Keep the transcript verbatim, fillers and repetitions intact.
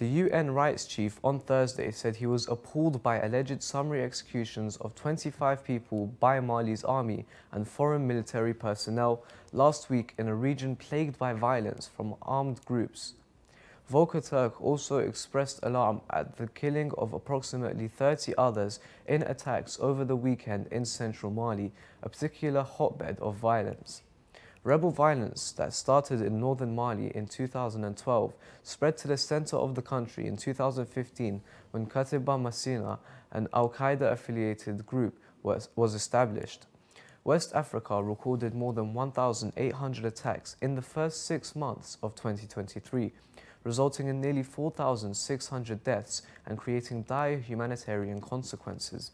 The U N rights chief on Thursday said he was appalled by alleged summary executions of twenty-five people by Mali's army and foreign military personnel last week in a region plagued by violence from armed groups. Volker Turk also expressed alarm at the killing of approximately thirty others in attacks over the weekend in central Mali, a particular hotbed of violence. Rebel violence that started in northern Mali in two thousand twelve spread to the center of the country in two thousand fifteen when Katiba Macina, an al-Qaeda-affiliated group, was, was established. West Africa recorded more than one thousand eight hundred attacks in the first six months of twenty twenty-three, resulting in nearly four thousand six hundred deaths and creating dire humanitarian consequences.